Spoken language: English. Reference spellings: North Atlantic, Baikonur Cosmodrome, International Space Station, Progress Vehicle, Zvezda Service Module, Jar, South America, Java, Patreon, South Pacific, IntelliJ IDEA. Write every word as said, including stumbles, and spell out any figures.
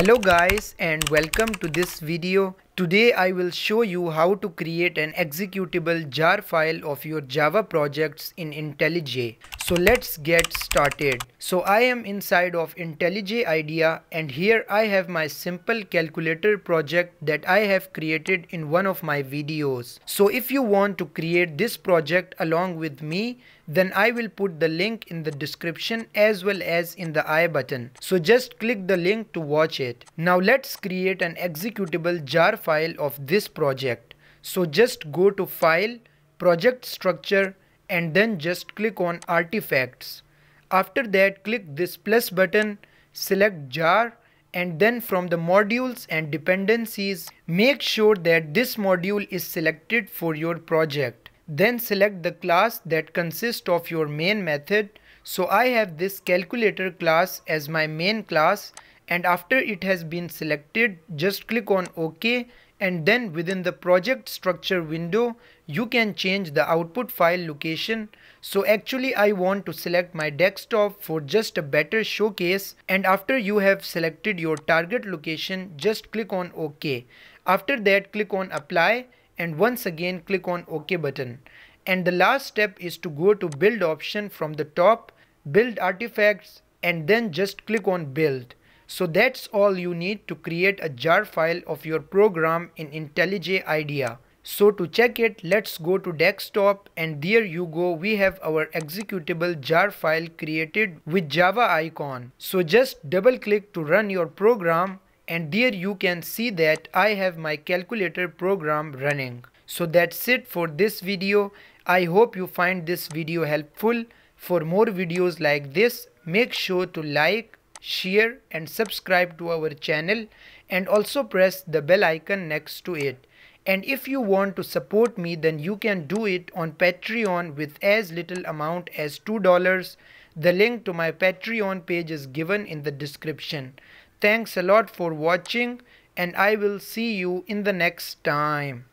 Hello guys and welcome to this video. Today I will show you how to create an executable jar file of your Java projects in IntelliJ. So let's get started. So I am inside of IntelliJ IDEA and here I have my simple calculator project that I have created in one of my videos. So if you want to create this project along with me, then I will put the link in the description as well as in the I button. So just click the link to watch it. Now let's create an executable jar file of this project. So just go to File, Project Structure, and then just click on Artifacts. After that, click this plus button, select Jar, and then from the modules and dependencies, make sure that this module is selected for your project. Then select the class that consists of your main method. So I have this calculator class as my main class, and after it has been selected, just click on OK. And then within the project structure window, you can change the output file location. So actually I want to select my desktop for just a better showcase. And after you have selected your target location, just click on OK. After that, click on Apply, and once again click on OK button. And the last step is to go to Build option from the top, Build Artifacts, and then just click on Build. So that's all you need to create a jar file of your program in IntelliJ IDEA. So to check it, let's go to desktop, and there you go, we have our executable jar file created with Java icon. So just double click to run your program, and there you can see that I have my calculator program running. So that's it for this video. I hope you find this video helpful. For more videos like this, make sure to like, share and subscribe to our channel, and also press the bell icon next to it. And if you want to support me, then you can do it on Patreon with as little amount as two dollars. The link to my Patreon page is given in the description. Thanks a lot for watching, and I will see you in the next time.